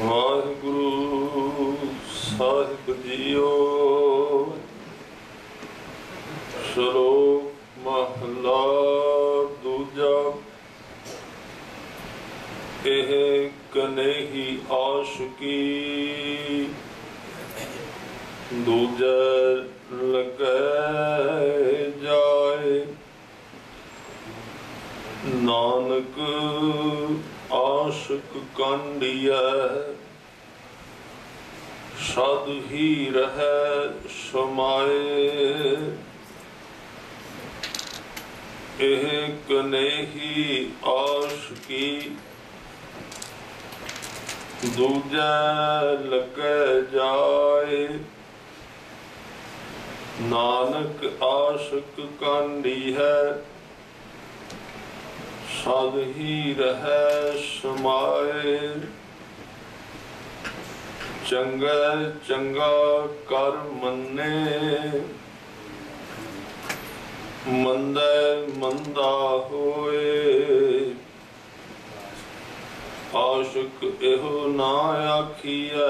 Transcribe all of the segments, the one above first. वाहिगुरु साहिब जीओ। श्लोक महला दूजा। एह कनेही आशिकी दूजा लगे जाए। नानक आशिक कांडिया साधु ही रह समाए। एह कनेही आशिकी दूजा लगे जाए। नानक आशिक कांडी है साध ही रह समाए। चंगा चंगा कर मन्ने मंदा मंदा होए। आशिक एहो ना आखिया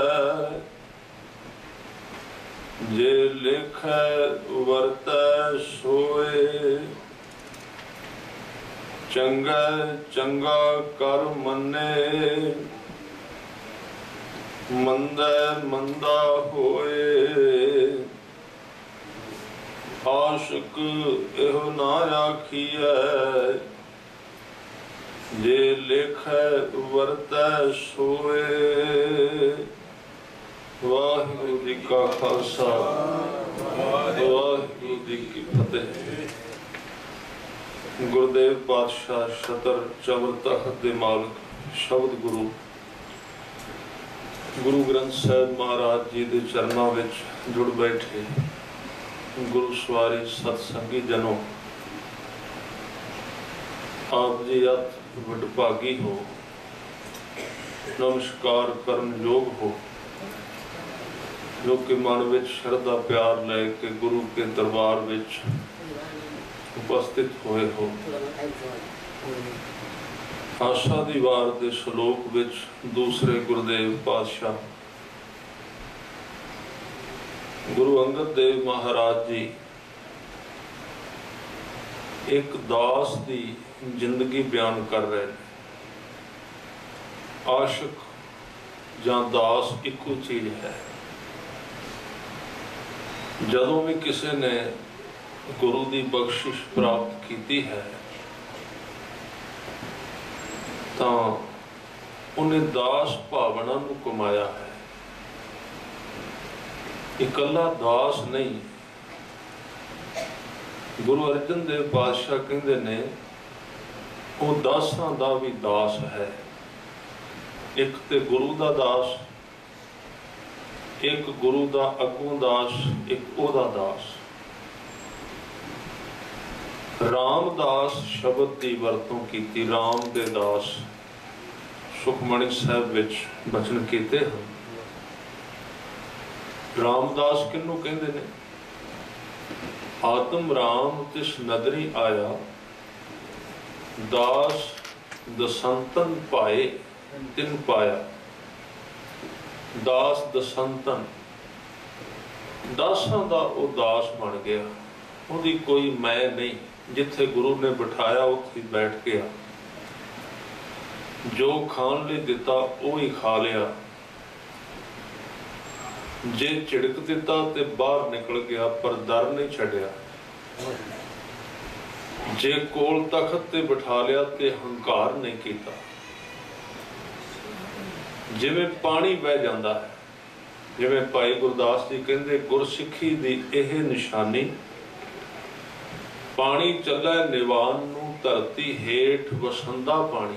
जे लिख वर्त सोए। चंगा चंगा कर मन्ने मंदा मंदा होए। आशिक एहो ना आखिया जे लिख वर्त सोए। वाहिगुरु जी का खालसा, वाहिगुरु जी की फतेह। गुरुदेव पातशाह शतर चवर तख्त दे मालक शब्द गुरु गुरु ग्रंथ साहब महाराज जी के चरणों विच जुड़ बैठे गुरु सवारी सतसंगी जनों, आप जी अति वडभागी हो, नमस्कार करन योग हो, जो कि मन में श्रद्धा प्यार लेके गुरु के दरबार में उपस्थित हुए हो। आशा दी वार दे श्लोक में दूसरे गुरुदेव पातशाह गुरु अंगद देव महाराज जी एक दास की जिंदगी बयान कर रहे हैं। आशिक या दास इको चीज है। जदों भी किसी ने गुरु की बख्शिश प्राप्त की है तो उन्हें दास भावना को कमाया है। इकला दास नहीं, गुरु अर्जन देव पातशाह कहते ने वो दासा का भी दास है। एक तो गुरु का दास, एक गुरु का अगों दास, एक ओदा दास। रामदास शब्द की वरतों की, राम दे दास सुखमणी साहब विच बचन कीते हैं। रामदास किनू कहते ने? आत्म राम तिस नदरी आया, दास दसंतन पाए तिन पाया। दास दसंतन, दासा का वह दास बन गया, उनकी कोई मैं नहीं। जिथे गुरु ने बिठाया उथे बैठ गया, जो खाने दिता वो ही खा लिया, जे झिड़क दिता तो बाहर निकल गया पर डर नहीं छड़िया, जे कोल तखत ते बिठा लिया तो हंकार नहीं किया। जिमें पानी बह जाता है, जिमें भाई गुरदास जी कहते गुरसिखी दी यह निशानी, पानी चला निवान नू धरती हेठ वसंदा पानी।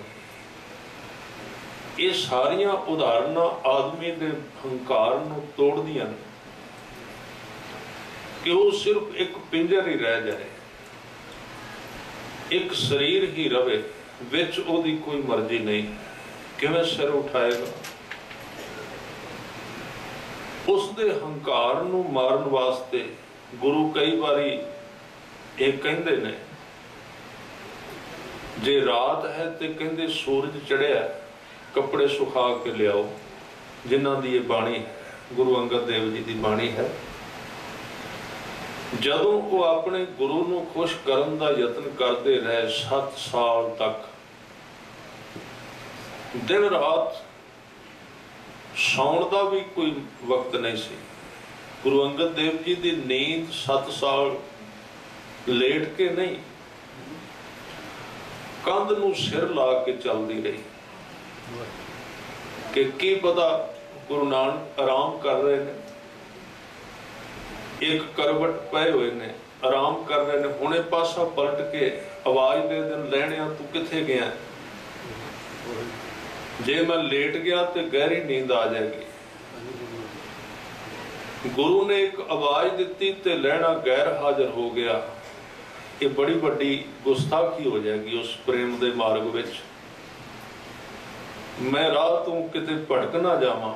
ये सारिया उदाहरण आदमी के हंकार नू तोड़दियां ने कि वह सिर्फ एक पिंजर ही रह जाए, एक शरीर ही रवे, विच ओदी कोई मर्जी नहीं है। किवें सिर उठाएगा? उसके हंकार नू मारन वास्ते गुरु कई बारी ये कहते ने, जे रात है तो कहते सूरज चढ़िया कपड़े सुखा के लियाओ, जिन्हां दी ये बाणी गुरु अंगद देव जी की बाणी है। जदों वो अपने गुरु नूं खुश करन दा यतन करते रहे 7 साल तक, दिन रात सौण दा भी कोई वक्त नहीं सी। गुरु अंगद देव जी की नींद 7 साल लेट के नहीं, कंध नूं सिर ला के चलती रही कि की पता गुरु नानक आराम कर रहे ने, एक करवट पे हुए ने, आराम कर रहे ने। हुणे पासा पलट के आवाज दे देन, लैणिया तू किथे गया? जे मैं लेट गया तो गहरी नींद आ जाएगी। गुरु ने एक आवाज दिती तो लैणा गैर हाजिर हो गया। ये बड़ी बड़ी गुस्ताखी हो जाएगी उस प्रेम के मार्ग में। मैं राह तू किते भटक ना जावां,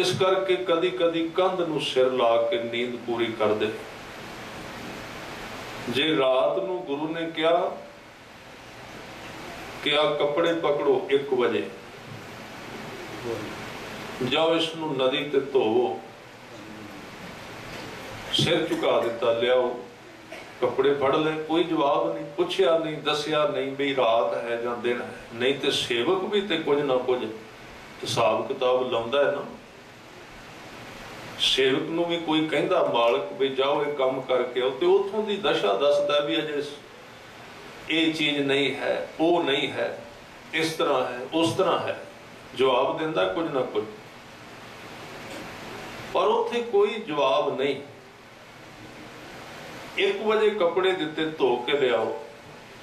इस करके कदी कदी कंध नूं सिर ला के नींद पूरी कर दे। जे रात नूं गुरु ने कहा कि आ कपड़े पकड़ो 1 बजे जाओ इसनूं नदी ते धोवो, सिर झुका दिता, लियाओ कपड़े फड़ ले। कोई जवाब नहीं, पूछया नहीं, दसिया नहीं भी रात है या दिन है। नहीं तो सेवक भी तो कुछ ना कुछ हिसाब किताब लांदा है ना। सेवक नूं भी कोई कहता मालक भी जाओ ये काम करके आओ, तो उतों की दशा दसदा भी अजे ये चीज नहीं है, वो नहीं है, इस तरह है, उस तरह है, जवाब देंदा कुछ ना कुछ। पर उत्थे कोई जवाब नहीं। 1 बजे कपड़े दिते धो के लियाओ।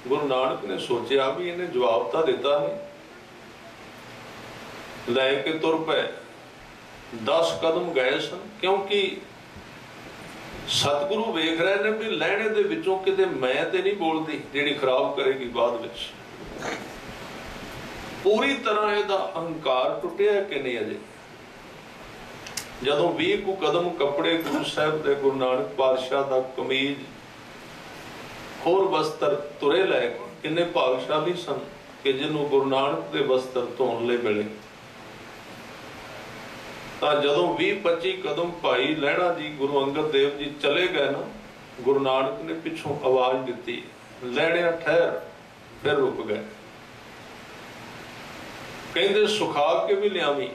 गुरु नानक ने सोचा भी इन्हें जवाब तो दिता नहीं, लैके तुर पे। 10 कदम गए सन, क्योंकि सतगुरु वेख रहे ने भी लहणे दे विचों किते मैं ते नहीं बोलदी जिहड़ी खराब करेगी बाद विच। पूरी तरह इहदा अहंकार टुटिया कि नहीं अजे। जदों 20 कदम कपड़े गुरु साहब दे गुरु नानक पातशाह दा कमीज होर वस्त्र तुरे लए, किन्ने भागशाली सन कि जिन्हों गुरु नानक दे वस्त्र धोण लई मिले। तां जदों 20-25 कदम भाई लहणा जी गुरु अंगद देव जी चले गए ना, गुरु नानक ने पिछों आवाज दिती लहणिया ठहर, फिर रुक गए। कहिंदे सुखा के भी लियावी।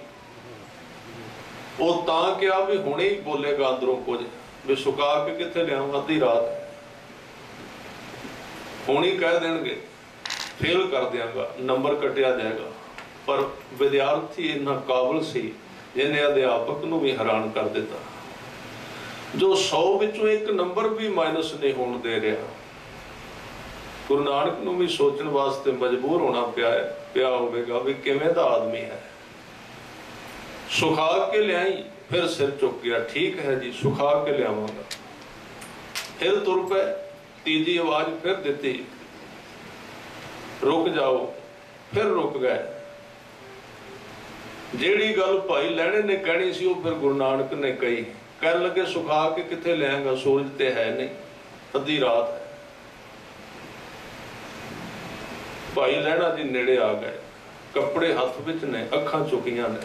ਉਹ ਤਾਂ ਕਿਹਾ ਵੀ ਹੁਣੇ ਹੀ ਬੋਲੇਗਾ ਅੰਦਰੋਂ ਕੁਝ ਵੀ, ਸੁਕਾ ਕੇ ਕਿੱਥੇ ਲਿਆਉਂ, ਅੱਧੀ ਰਾਤ ਹੁਣੀ ਕਹਿ ਦੇਣਗੇ, ਫੇਲ ਕਰ ਦਿਆਂਗਾ, ਨੰਬਰ ਕੱਟਿਆ ਜਾਏਗਾ। ਪਰ ਵਿਦਿਆਰਥੀ ਇੰਨਾ ਕਾਬਲ ਸੀ ਜਿਹਨੇ ਅਧਿਆਪਕ ਨੂੰ ਵੀ ਹੈਰਾਨ ਕਰ ਦਿੱਤਾ, ਜੋ 100 ਵਿੱਚੋਂ 1 ਨੰਬਰ ਵੀ ਮਾਈਨਸ ਨਹੀਂ ਹੋਣ ਦੇ ਰਿਹਾ। ਗੁਰੂ ਨਾਨਕ ਨੂੰ ਵੀ ਸੋਚਣ ਵਾਸਤੇ ਮਜਬੂਰ ਹੋਣਾ ਪਿਆ ਹੋਵੇਗਾ ਵੀ ਕਿਵੇਂ ਦਾ ਆਦਮੀ ਹੈ। सुखा के लियाई, फिर सिर चुक गया, ठीक है जी सुखा के लियावांगा। फिर तुर पे, तीजी आवाज फिर देती रुक जाओ, फिर रुक गए। जेड़ी गल भाई लहणे ने कहनी सी फिर गुरु नानक ने कही। कह लगे सुखा के किथे लियाएगा, सूरज ते है नहीं, अद्धी रात है। भाई लहणा जी नेड़े आ गए, कपड़े हथ विच ने, अखां चुकियां ने।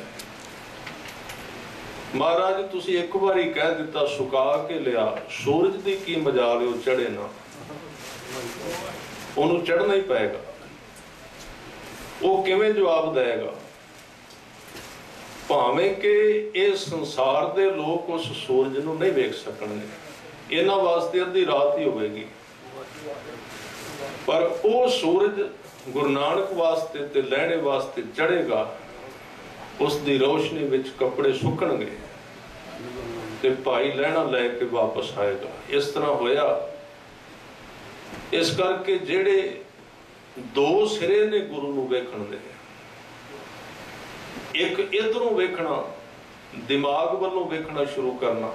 महाराज तुसी 1 बारी कह दिता सुका के लिया, सूरज दी की मजाल है, चढ़े ना, उन्होंने चढ़ना ही पएगा। वो किवें जवाब देगा? भावें कि इस संसार दे लोग उस सूरज नूं नहीं वेख सकणगे, इन्हां वास्ते अद्धी रात ही होवेगी। पर वो सूरज गुरु नानक वास्ते ते लहणे वास्ते चढ़ेगा, उसकी रोशनी विच कपड़े सुकणगे ते भाई लहणा लैके वापस आएगा। इस तरह होया। इस करके जेड़े 2 सिरे ने गुरु नूं वेखण दे, एक इधरों वेखना, दिमाग वालों वेखना शुरू करना,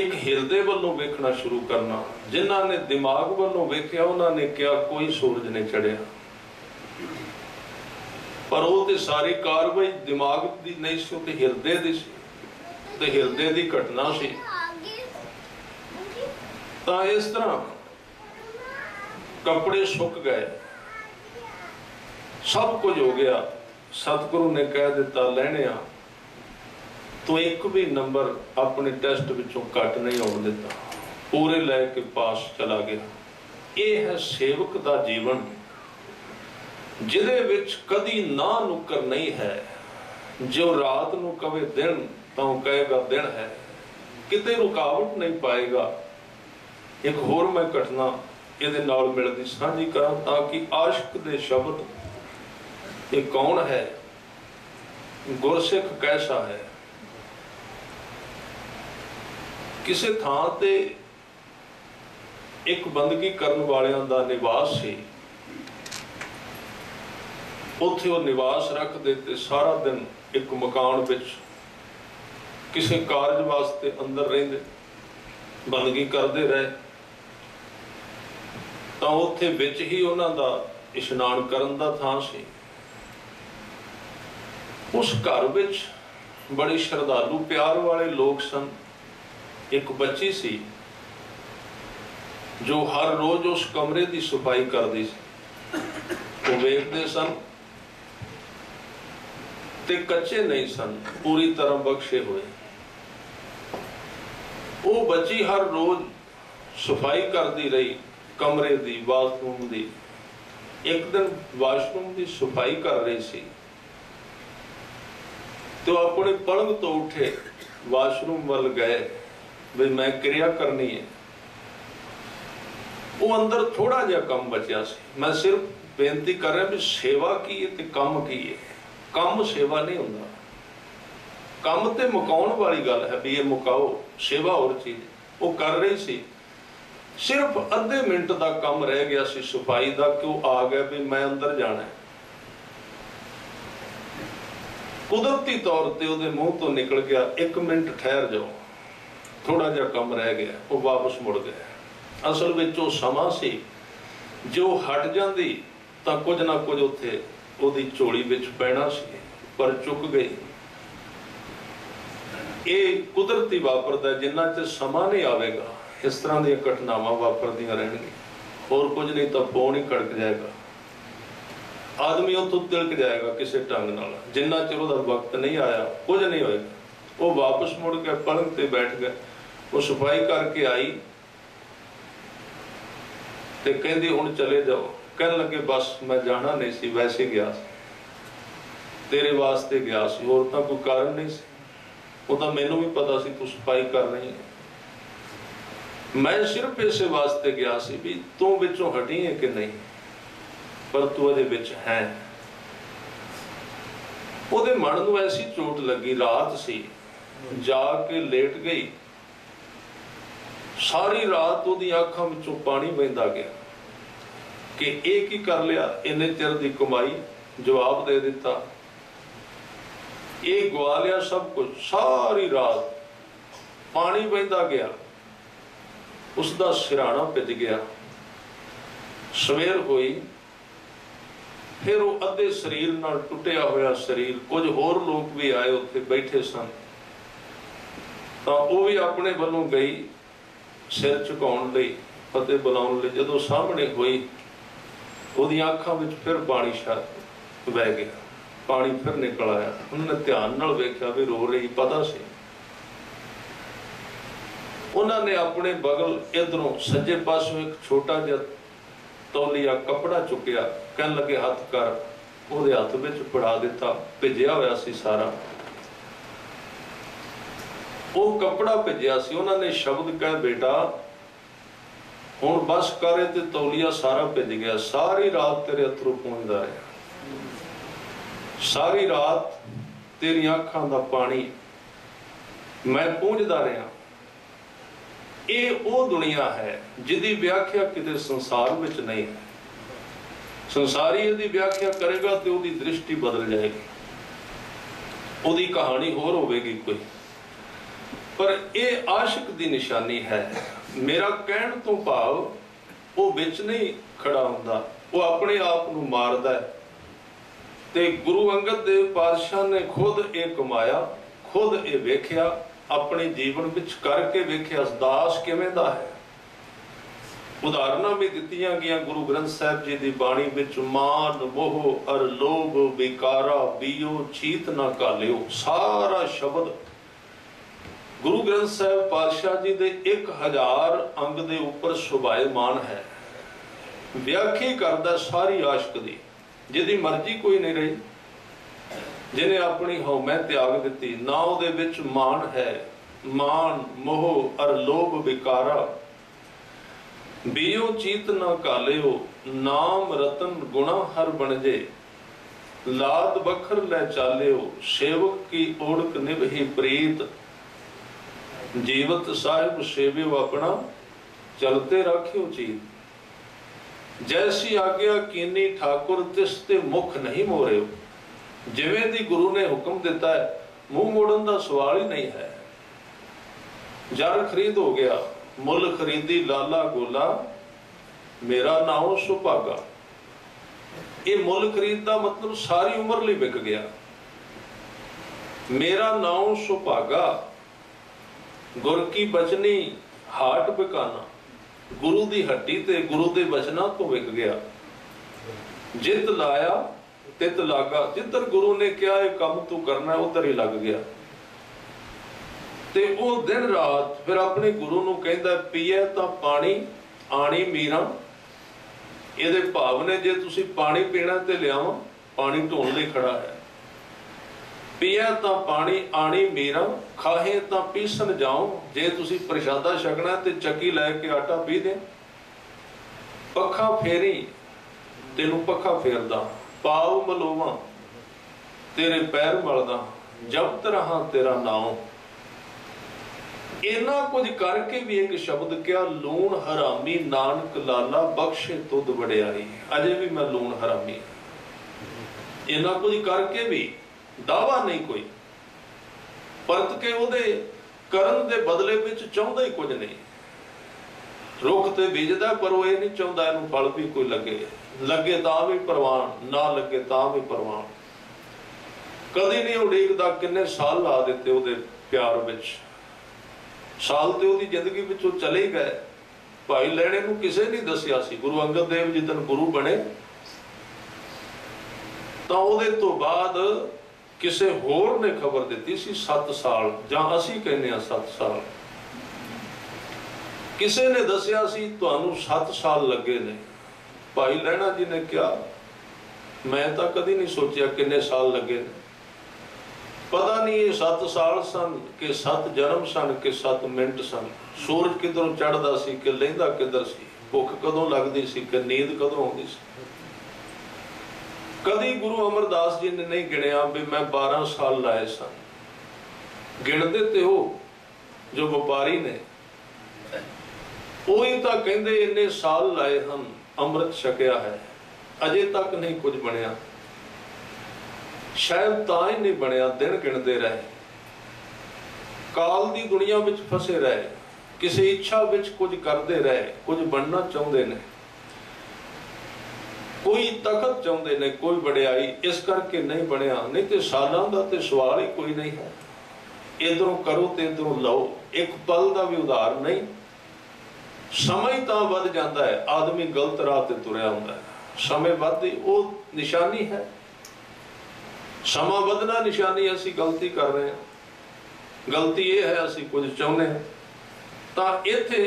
एक हिरदे वालों वेखना शुरू करना। जिन्हां ने दिमाग वालों वेखिया उन्हां ने कहा कोई सूरज नहीं चढ़िया, पर वो तो सारी कार्रवाई दिमाग की नहीं सी, तो हिरदे दी सी, तो हिरदे की घटना सी। तां इस तरह कपड़े सुक गए, सब कुछ हो गया। सतगुरु ने कह दिता लहणिया तो एक भी नंबर अपने टेस्ट विचों घट नहीं आउण दिता, पूरे लैके पास चला गया। यह है सेवक का जीवन जिहदे विच कदी ना नुक्कर नहीं है। जो रात नूं कवे दिन तो कहेगा दिन है, किते रुकावट नहीं पाएगा। एक होर मैं घटना ये मिलती साझी करा ताकि आशिक दे शब्द ये कौन है, गुरसिख कैसा है। किसी थां ते एक बंदगी करने वालियां दा निवास है, उत्थे वो निवास रख देते सारा दिन एक मकान विच किसी कारज वास्ते अंदर रहिंदे बंदगी करते रहे। तो उत्थे विच ही उन्हां दा इशनान करन दा थां सी। उस घर विच बड़े श्रद्धालु प्यार वाले लोग सन। एक बच्ची सी जो हर रोज उस कमरे की सफाई करती सी। वो वेखते सन ते कच्चे नहीं सन, पूरी तरह बख्शे हुए। वो बच्ची हर रोज सफाई करती रही कमरे की, बाथरूम की। एक दिन वाशरूम की सफाई कर रही सी तो अपने पलंग तो उठे वाशरूम वाल गए भी मैं क्रिया करनी है। वो अंदर थोड़ा जा कम बचा सी। मैं सिर्फ बेनती कर रहा भी सेवा की है ते कम की है। कम सेवा नहीं होंदा, कम तो मुकाउण वाली गल है भी ये मुकाओ, सेवा और चीज। वो कर रही सी, सिर्फ अद्धे मिनट का कम रह गया सी सफाई का कि वो आ गया भी मैं अंदर जाना है। कुदरती तौर पर उसके मुंह तो निकल गया एक मिनट ठहर जाओ, थोड़ा जा कम रह गया। वो वापस मुड़ गया। असल में वो समा सी जो हट जाती तो कुछ ना कुछ उत्थे ਉਹਦੀ ਝੋਲੀ ਵਿੱਚ ਪੈਣਾ ਸੀ पर चुक गई। ਇਹ ਕੁਦਰਤੀ ਵਾਪਰਦਾ, ਜਿੰਨਾ ਚ ਸਮਾਂ ਨਹੀਂ ਆਵੇਗਾ इस तरह ਦੀਆਂ ਘਟਨਾਵਾਂ ਵਾਪਰਦੀਆਂ ਰਹਿਣਗੀਆਂ। ਹੋਰ ਕੁਝ ਨਹੀਂ ਤਾਂ ਫੋਨ ਹੀ ਕੜਕ ਜਾਏਗਾ, ਆਦਮੀ ਉੱਥੋਂ ਤਿਲਕ ਜਾਏਗਾ ਕਿਸੇ ਢੰਗ ਨਾਲ। ਜਿੰਨਾ ਚਿਰ ਉਹਦਾ ਵਕਤ ਨਹੀਂ ਆਇਆ ਕੁਝ ਨਹੀਂ ਹੋਏਗਾ। ਉਹ ਵਾਪਸ ਮੁੜ ਕੇ ਪਲੰਗ ਤੇ ਬੈਠ ਗਿਆ। ਉਹ ਸਫਾਈ ਕਰਕੇ ਆਈ ਤੇ ਕਹਿੰਦੀ ਹੁਣ ਚਲੇ ਜਾਓ। कहन लगे बस मैं जाना नहीं सी, वैसे गया सी, तेरे वास्ते गया सी, होर तां कोई कारण नहीं सी। वो तां मैनूं भी पता सी तू सफाई कर रही है, मैं सिर्फ इसे वास्ते गया सी भी तू विचों हटी है कि नहीं, पर तू अजे विच है। उहदे मन नूं ऐसी चोट लगी। रात सी, जाके लेट गई। सारी रात उहदी अखां विचों पानी वहंदा गया कि एक ही कर लिया, इन्ने चिर की कमाई जवाब दे दिता, एक गवा लिया सब कुछ। सारी रात पानी बहता गया, उसका सिराना पिज गया। सवेर हुई, फिर वो अद्धे शरीर नाल टुटिया होया शरीर। कुछ होर लोग भी आए उत्थे बैठे सन तो वह भी अपने वलों गई सिर झुकाउण लई, फतेह बुलाउण लई। जदों सामने हुई ਉਹਦੀ ਅੱਖਾਂ ਵਿੱਚ ਫਿਰ ਪਾਣੀ ਛੱਤ ਵਹਿ ਗਿਆ। ਪਾਣੀ ਫਿਰ ਨਿਕਲ ਆਇਆ। ਉਹਨਾਂ ਨੇ ਧਿਆਨ ਨਾਲ ਵੇਖਿਆ ਵੀ ਰੋ ਰਹੀ, ਪਤਾ ਸੀ। ਉਹਨਾਂ ਨੇ ਆਪਣੇ ਬਗਲ ਇਧਰੋਂ ਸੱਜੇ ਪਾਸੋਂ ਇੱਕ ਛੋਟਾ ਜਿਹਾ ਤੌਲੀਆ ਕੱਪੜਾ ਚੁੱਕਿਆ, ਕਹਿਣ ਲੱਗੇ ਹੱਥ ਕਰ। ਉਹਦੇ ਹੱਥ ਵਿੱਚ ਫੜਾ ਦਿੱਤਾ। ਭਿੱਜਿਆ ਹੋਇਆ ਸੀ ਸਾਰਾ ਉਹ ਕੱਪੜਾ, ਭਿੱਜਿਆ ਸੀ। ਉਹਨਾਂ ਨੇ ਸ਼ਬਦ ਕਹੇ ਬੇਟਾ हुण बस करे ते तौलिया सारा भिज गया। सारी रात तेरे अथरू पहुंचदा रहा, सारी रात तेरी अखां दा पानी मैं पहुंचदा रहा। ये दुनिया है जिहदी व्याख्या किते संसार विच नहीं है। संसारी इहदी व्याख्या करेगा तो उसकी दृष्टि बदल जाएगी, उसकी कहानी होर होवेगी कोई। पर यह आशिक की निशानी है। मेरा कहण तो भाव वो विच नहीं खड़ा हुंदा, वो अपने आप नूं मारदा है। ते गुरु अंगद देव पातशाह ने खुद ये कमाया, खुद ये वेखिया, अपने जीवन विच करके वेखिया। दास किवें दा है, उदाहरणों भी दिखाई गई गुरु ग्रंथ साहब जी की बाणी विच मान मोह अर लोभ विकारा बीओ चीत ना कालिओ सारा शब्द गुरु ग्रंथ साहब पातशाह जी के 1000 अंग के उपर शोभायमान है। व्याख्या करदा सारी आशक दी जिहदी मर्जी कोई नहीं रही, जिन्हें अपनी हौमै त्याग दी ना उहदे विच मान है। मान मोह अर लोभ विकारा बीओ चीत ना कालिओ नाम रतन गुणा हर बनजे लाद बखर ले चालिओ सेवक की ओढ़क निभही प्रीत जीवत साहिब सेविओ अपना चलते राखिओ चीत जैसी आज्ञा कीनी ठाकुर तिस ते मुख नहीं मोरिओ। जिवें दी गुरु ने हुक्म दिता है मुँह मोड़न का सवाल ही नहीं है। जार खरीद हो गया मुल खरीदी लाला गोला मेरा नाम सुभागा। ये मुल खरीद का मतलब सारी उम्र लिए बिक गया। मेरा नाम सुभागा गुर की बचनी हाट बिकाना गुरु की हट्टी ते गुरु के बचना तो बिक गया। जित लाया तित लागा, जिधर गुरु ने कहा यह काम तू करना उधर ही लग गया। ते वो दिन रात फिर अपने गुरु नूं कहंदा पीए तां पानी आणी मीरा इहदे भाव ने जे तुसीं पानी पीना ते लिआवां पानी ढोण लई खड़ा है। पीए तां पानी आणी मीरा खाहे तां पीसन जाओ जे तुसीं प्रशादा छकना ते चक्की लै के आटा पी दे। पखा फेरी तैनूं पखा फेरदा पाव मलोवा तेरे पैर मलदा जपत रहां तेरा नाम। इना कुछ करके भी एक शब्द क्या लूण हरामी नानक लाला बख्शे तुद वड़ियाई। अजे भी मैं लूण हरामी इना कुछ करके भी दावा नहीं कोई परत के उहदे करन दे बदले विच चाहुंदा ही कुछ नहीं। रुख ते बीजदा पर वो ये नहीं चाहुंदा इहनूं फल भी कोई लगे, लगे तां भी परवान ना लगे तां भी परवान। कदी नहीं उड़ीकदा किन्ने साल ला दित्ते उहदे प्यार विच। साल तो उसकी जिंदगी पिछों चले ही गए। भाई लैणे नूं किसे नहीं दस्सिया सी। गुरु अंगद देव जिदन गुरु बने तां उहदे तों बाद किसे होर ने खबर दित्ती सी 7 साल जां असीं कहने 7 साल। किसे ने दस्सिया सी तुहानूं 7 साल लगे ने। भाई लैणा जी ने कहा मैं तां कदी नहीं सोचिया किन्ने साल लगे ने। पता नहीं 7 साल सन के 7 जन्म सन के 7 मिनट सन। सूरज किधरों चढ़दा सी कि लैंदा किधर सी, भुख कदों लगदी सी कि नींद कदों आउंदी सी। कदी गुरु अमरदास जी ने नहीं गिणिया भी मैं 12 साल लाए सन। गिणदे ते हो जो व्यापारी ने उही तां कहंदे इन्ने साल लाए हन अमृत छकिया है अजे तक नहीं कुछ बनिया। शायद तां ही नहीं बनिया दिन गिणते रहे, काल दी दुनिया विच फसे रहे, किसी इच्छा विच कुछ करते रहे, कुछ बनना चाहुंदे ने, कोई तखत चाहुंदे ने, कोई वडियाई, इस करके नहीं बनिया। नहीं तो सालां दा ते सवाल ही कोई नहीं है। इधरों करो तो इधरों लो, एक पल का भी उधार नहीं। समय तां वध जांदा है आदमी गलत राह ते तुरिया हुंदा है। समय वधदी ओह निशानी है। समा बदना निशानी असी गलती कर रहे हैं। गलती यह है असी कुछ चाहते हैं। तो इत्थे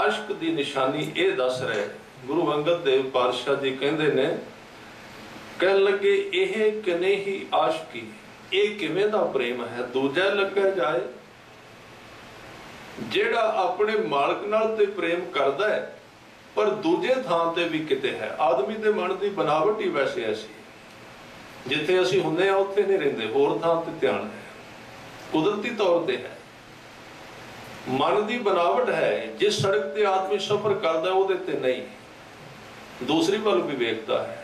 आशक की निशानी ये दस रहे। गुरु अंगद देव पातशाह जी कहते ने कह लगे यह किने ही आशकी ये किवें दा प्रेम है। दूजा लगे जाए जेड़ा अपने मालक नाल ते प्रेम करता है पर दूजे थां ते भी किते है। आदमी के मन की बनावट ही वैसे ऐसी जिथे असीं हुंदे आ उत्थे नहीं रहिंदे, होर थां ते ध्यान है, कुदरती तौर ते है, मन दी बनावट है। जिस सड़क ते आदमी सफर करदा है उहदे ते नहीं, दूसरी वल भी वेखदा है।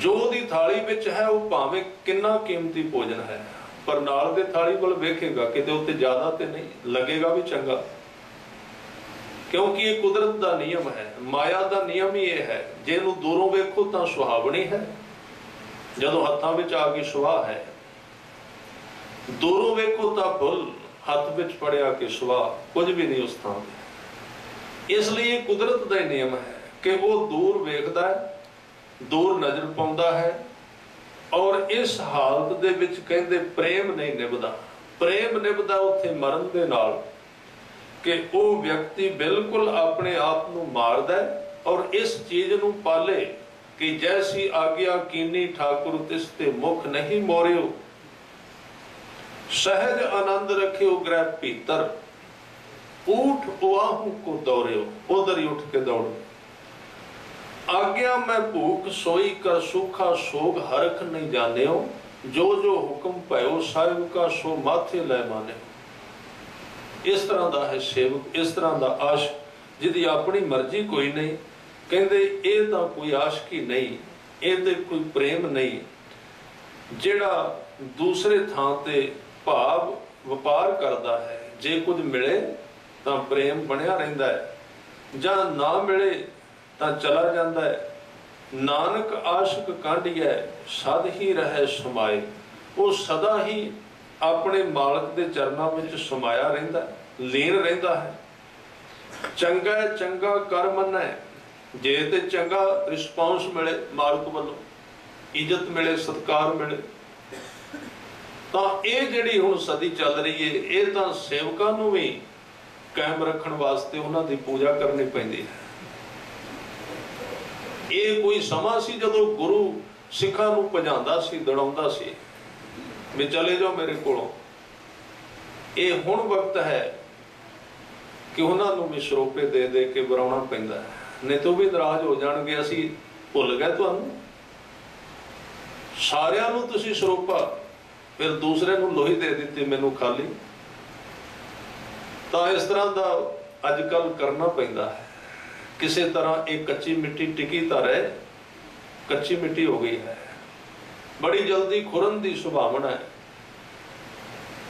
जो दी थाली विच है वह भावें किन्ना कीमती भोजन है पर नाल दे थाली वल वेखेगा किते उत्ते ज़्यादा ते नहीं लगेगा भी चंगा, क्योंकि ये कुदरत का नियम है। माया का नियम ही ये है जिन्हों दूरों वेखो तो सुहावनी है, जदों हत्थां विच आ के सुहा है। दूरों वेखो तो फुल, हत्थ विच पड़िया के सुहा कुछ भी नहीं। उस थां इसलिए कुदरत का नियम है कि वो दूर वेखदा है, दूर नजर पाउंदा है और इस हालत दे विच कहंदे प्रेम नहीं निभदा। प्रेम निभदा उत्थे मरण दे नाल कि वो व्यक्ति बिल्कुल अपने आप नूं मारदा है और इस चीज नूं पाले कि जैसी आज्ञा कीनी ठाकुर तिसते मुख नहीं मोरियो, सहज आनंद रखियो ग्रह पीतर, उठ उआहू को दौड़ियो, उधर ही उठ के दौड़ो। आज्ञा मैं भूख सोई कर सूखा सोग हरख नहीं जाने हो, जो जो हुक्म पायो साहिब का सो माथे ले माने। इस तरह का है सेवक, इस तरह का आशिक जिदी अपनी मर्जी कोई नहीं। कहते ये तो कोई आशिकी नहीं, ये तो कोई प्रेम नहीं जिहड़ा दूसरे थां ते भाव व्यापार करता है। जे कुछ मिले तो प्रेम बनिया रहिंदा है, जां ना मिले तो चला जाता है। नानक आशिक कांडिया सद ही रहे समाए, वो सदा ही अपने मालक के चरणों में समाया रहिंदा है, लीन रहिंदा है। चंगा चंगा कर मन्ने, जे ते चंगा रिस्पांस मिले मालक वालों, इज्जत मिले, सत्कार मिले, तो यह जिहड़ी हुण सदी चल रही है ये तो सेवकां नूं भी कायम रखण वास्ते उन्हां दी पूजा करनी पैंदी है। ये कोई समा सी जदों गुरु सिखां नूं भजांदा सी, दड़ाउंदा सी भी चले जाओ मेरे कोलों। ये हुण वक्त है कि उन्हां नूं भी शरोपे दे दे के वराउणा पैंदा है, नहीं तो भी नाराज हो जाएंगे, असी भुल गए तुहानूं सारियां नूं, तुसीं शरोपा फिर दूसरे नूं लोही दे दित्ती मैनूं खाली। तां इस तरह दा अजकल करना पैंदा है। किसी तरह एक कच्ची मिट्टी टिकी तां रहे, कच्ची मिट्टी हो गई है, बड़ी जल्दी खुरन दी सुभावना है।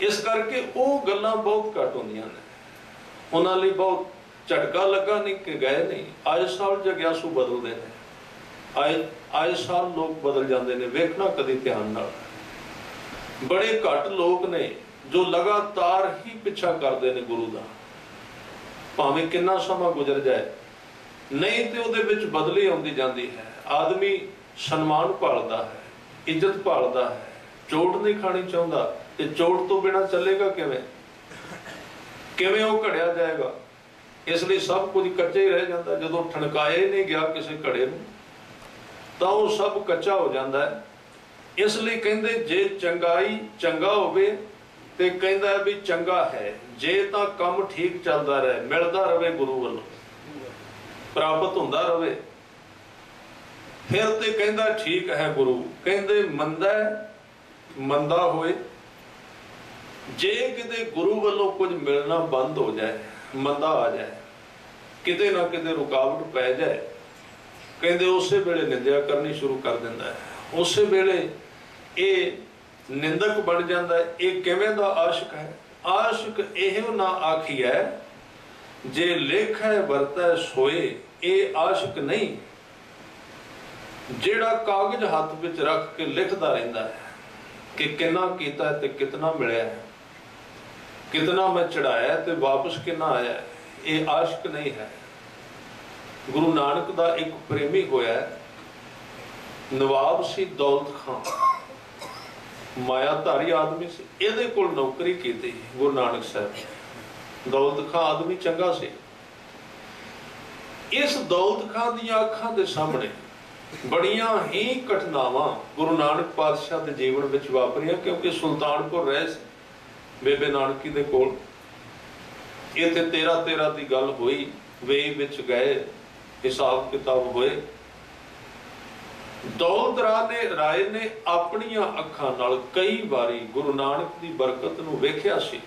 इस करके वह गल्लां बहुत घट हुंदियां ने, उन्हां लई बहुत झटका लगा नहीं कि गए नहीं। आए साल जग्यासू बदलते हैं, आए साल लोग बदल जाते हैं, वेखना कदी ध्यान नाल। बड़े घट लोग ने जो लगातार ही पिछा करते हैं गुरु का, भावें कितना समा गुजर जाए, नहीं तो उहदे विच बदली आउंदी जांदी है। आदमी सन्मान भालदा है, इज्जत भालदा है, चोट नहीं खानी चाहुंदा ते चोट तो बिना चलेगा किवें, किवें उह घड़िया जाएगा। इसलिए सब कुछ कच्चा ही रह जाता है। जो ठनकाया ही नहीं गया किसी घड़े में तो वो सब कच्चा हो जाता है। इसलिए कहते जे चंगाई चंगा होवे ते कहता है भी चंगा है, जे तो काम ठीक चलता रहे, मिलता रहे गुरु वालों, प्राप्त होता रहे, फिर तो कहता ठीक है गुरु। कहते मंदा मंदा होए, जे किते गुरु वालों कुछ मिलना बंद हो जाए, मंदा आ जाए, किते ना किते रुकावट पै जाए, कहते उस वेले निंदा करनी शुरू कर दिंदा है, उस वेले ये निंदक बन जाता है। ये किवें दा आशिक है? आशिक इहो ना आखिया जे लेखै वरतै सोए, ये आशिक नहीं जिहड़ा कागज हत्थ विच रख के लिखदा रहिंदा है कि कितना कीता ते कितना मिलिया है, कितना मैं चढ़ाया तो वापस कितना आया, ये आशिक नहीं है। गुरु नानक दा एक प्रेमी होया है, नवाब सी दौलत खान, मायाधारी आदमी सी, इहदे कोल नौकरी कीती गुरु नानक साहब। दौलत खां आदमी चंगा सी। इस दौलत खां दी अखां दे सामने बड़ियां ही घटनावां गुरु नानक पातशाह दे जीवन विच वापरियां, क्योंकि सुल्तानपुर रहे सी बेबे नानकी दे कोल। इत्थे 13-13 की गल हुई, वे विच गए, हिसाब किताब होए। दौलत राय ने अपनी अखां नाल कई बारी गुरु नानक की बरकत नूं वेखिया सी,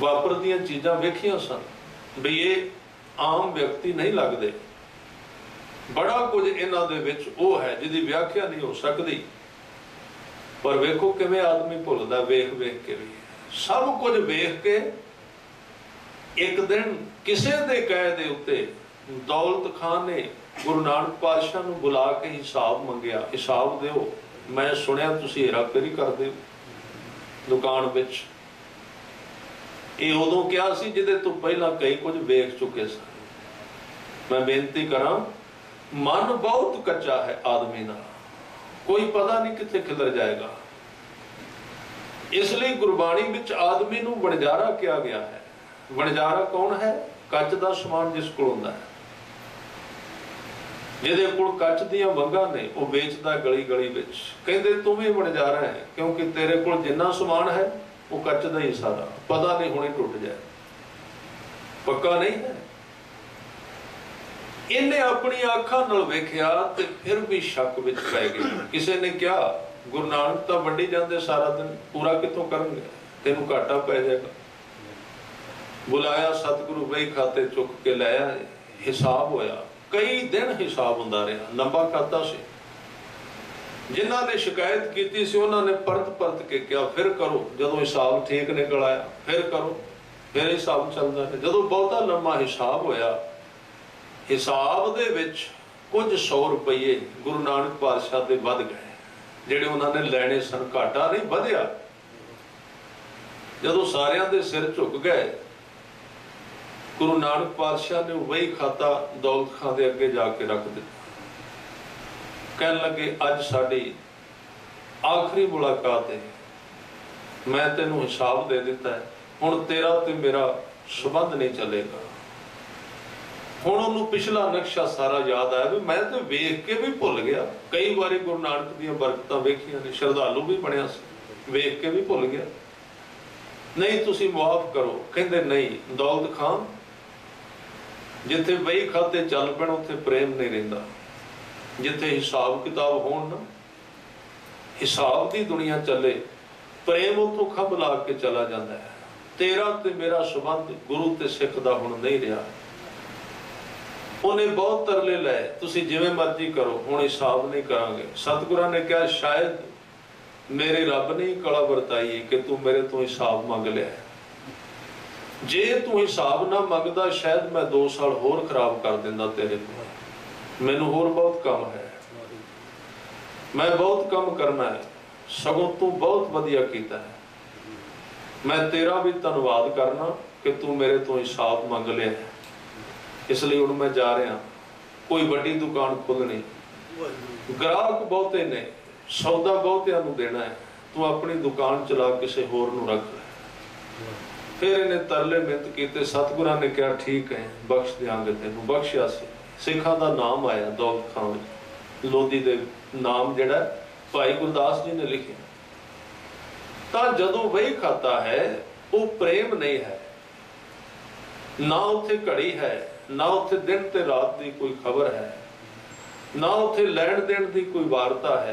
वापरदियां चीज़ां वेखिया सन भी ये आम व्यक्ति नहीं लगते। बड़ा कुछ इन्हां दे विच ओह है जिहदी व्याख्या नहीं हो सकती, पर वेखो किवें आदमी भुलदा, वेख वेख के भी सब कुछ वेख के एक दिन किसी के कहे दे उत्ते दौलत खान ने गुरु नानक पातशाह नूं बुला के हिसाब मंगिया, हिसाब दिओ, मैं सुनिया तुसीं हेराफेरी करदे हो दुकान विच। यह उदों क्या सी जिदे तू पहला कई कुछ वेख चुके सन। मैं बेनती करा, मन बहुत कच्चा है आदमी ना, कोई पता नहीं किथे खिलर जाएगा। इसलिए गुरबाणी विच आदमी नूं वणजारा किया गया है। वणजारा कौन है? कच दा समान जिस कोल हुंदा है, जिहदे कोल कच दीआं वंगां ने उह वेचदा गली गली विच। कहंदे तूं वी वणजारा है क्योंकि तेरे कोल जिन्ना समान है वह कच दा ही सारा, पता नहीं हुणे टुट जाए, पक्का नहीं है। इन्हें अपनी आंखां नाल वेखिया ते फिर भी शक विच पै गए। किसी ने क्या गुरु नानक तो वंडी जाते सारा दिन, पूरा कितों करेंगे, तेनू घाटा पै जाएगा। बुलाया सतगुरु, बई खाते चुक के लाया, हिसाब होया। कई दिन हिसाब हुंदा रहा, लंबा खाता सी। जिन्हां ने शिकायत कीती सी उन्होंने परत परत के क्या फिर करो, जदों हिसाब ठीक निकल आया फिर करो, फिर हिसाब चलदा। जदों बहुता लंबा हिसाब होया, हिसाब दे विच कुछ 100 रुपये गुरु नानक पातशाह दे वध गए, जिहड़े उन्हां ने लैणे सन। घाटा नहीं वधिया। जदों सारियां दे सिर झुक गए, गुरु नानक पातशाह ने वही खाता दौलत खां दे अगे जाके रख दिता। कहण लगे, अज साडी आखिरी मुलाकात है, मैं तैनूं हिसाब दे दिता है, हुण तेरा ते मेरा संबंध नहीं चलेगा। ਹੁਣ ਉਹਨੂੰ ਪਿਛਲਾ ਨਕਸ਼ਾ ਸਾਰਾ ਯਾਦ ਆਇਆ ਵੀ ਮੈਂ ਤੇ ਵੇਖ ਕੇ ਵੀ ਭੁੱਲ ਗਿਆ। ਕਈ ਵਾਰੀ ਗੁਰੂ ਨਾਨਕ ਦੀਆਂ ਬਰਕਤਾਂ ਵੇਖੀਆਂ ਨੇ, ਸ਼ਰਧਾਲੂ ਵੀ ਬਣਿਆ ਸੀ, ਵੇਖ ਕੇ ਵੀ ਭੁੱਲ ਗਿਆ। ਨਹੀਂ ਤੁਸੀਂ ਮੁਆਫ ਕਰੋ। ਕਹਿੰਦੇ ਨਹੀਂ ਦੌਲਤ ਖਾਨ, ਜਿੱਥੇ ਵਹੀ ਖਾਤੇ ਚੱਲ ਪੈਣ ਉੱਥੇ ਪ੍ਰੇਮ ਨਹੀਂ ਰਹਿੰਦਾ। ਜਿੱਥੇ ਹਿਸਾਬ ਕਿਤਾਬ ਹੋਣ ਨਾ, ਹਿਸਾਬ ਦੀ ਦੁਨੀਆ ਚੱਲੇ, ਪ੍ਰੇਮ ਉੱਥੋਂ ਖੱਬ ਲਾ ਕੇ ਚਲਾ ਜਾਂਦਾ ਹੈ। ਤੇਰਾ ਤੇ ਮੇਰਾ ਸੰਬੰਧ ਗੁਰੂ ਤੇ ਸਿੱਖ ਦਾ ਹੁਣ ਨਹੀਂ ਰਿਹਾ। उन्हें बहुत तरले लाए, तुसी जिवें मर्जी करो, हुण हिसाब नहीं करांगे। सतगुरां ने कहा, शायद मेरे रब ने कला वरताई है कि तू मेरे तो हिसाब मंग लिया। जे तू हिसाब ना मंगदा शायद मैं 2 साल होर खराब कर दिंदा तेरे कोल। मैनूं होर बहुत काम है, मैं बहुत काम करना है, सगों तू बहुत वधिया कीता है। मैं तेरा भी धन्नवाद करना कि तू मेरे तो हिसाब मंग लिया है। इसलिए हुण मैं जा रहा। कोई वड्डी दुकान खोलनी, ग्राहक बहुते ने, सौदा बहुतियां नूं देना है, तू अपनी दुकान चला किसी होर नूं रख ले। फिर इन्हें तरले मिन्नत कीते। सतगुरां ने कहा, ठीक है बख्श देंगे तैनूं। बख्शिया सी। सिखां दा नाम आया दौलत खां विच। लोधी दे नाम जिहड़ा भाई गुरदास जी ने लिखिया। तां जदों वही खाता है वह प्रेम नहीं है, ना उत्थे घड़ी है, ना उत्थे दिन ते रात की कोई खबर है, ना उत्थे लैण देण की कोई वार्ता है,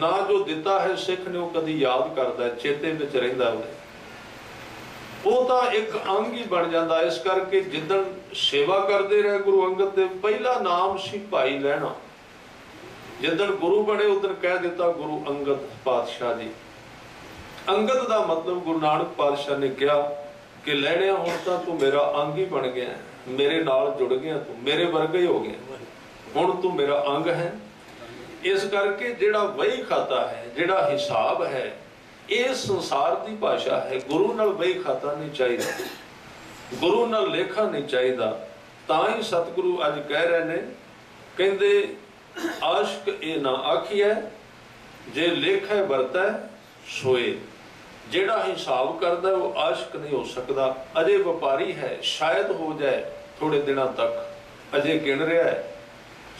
ना जो दिता है सिख ने वह कभी याद करता है, चेते विच रहिंदा है। वह तो एक अंग ही बन जाता। इस करके जिदन सेवा करते रहे गुरु अंगद देव, पहला नाम सी भाई लहणा। जिदन गुरु बने उदन कह दिता गुरु अंगद पातशाह जी। अंगद का मतलब गुरु नानक पातशाह ने कहा कि लहणिया हुण तां तू मेरा अंग ही बन गया, मेरे नाल जुड़ गया, तू मेरे वर्गा ही हो गया, हुण तू मेरा अंग है। इस करके जिहड़ा वही खाता है, जिहड़ा हिसाब है, ये संसार की भाषा है। गुरु नाल वही खाता नहीं चाहिए, गुरु नाल लेखा नहीं चाहिए। तां ही सतगुरु अज कह रहे ने, कहंदे आशक ये ना आखिए जे लेखा वरतै सोए। जेड़ा हिसाब करता वो आशक नहीं हो सकता। अजे व्यापारी है, शायद हो जाए थोड़े दिनों तक, अजे गिन रहा है,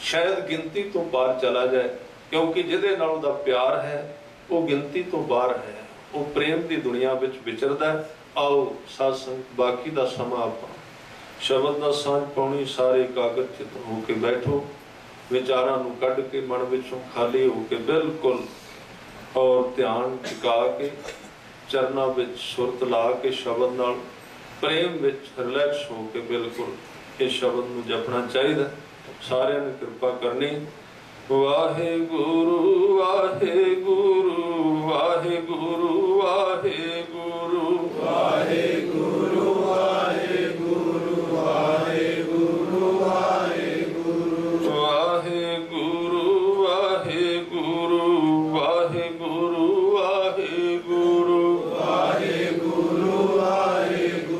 शायद गिनती तो बाहर चला जाए, क्योंकि जिहदे नाल उहदा प्यार है वो गिनती तो बाहर है, वो प्रेम की दुनिया विच विचरदा। आओ सत्संग, बाकी का समा आपां शब्द का सांझ पाउणी। सारे कागज़ हो के बैठो, विचारां नूं कढ के मन विचों खाली हो के बिल्कुल, और ध्यान टिका के चरना विच सुरत ला के शब्द नाल प्रेम विच रिलैक्स हो के बिल्कुल इस शब्द नूं जपना चाहिए। सारे ने कृपा करनी। वाहे गुरु वाहे गुरु वाहे गुरु वाहे गुरु वाहे गुरु वाहे गुरु वाहे गुरु वाहे गुरु वाहे गुरु वाहे गुरु वाहे गुरु वाहे गुरु वाहे गुरु वाहे